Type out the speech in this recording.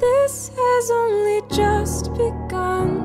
This has only just begun.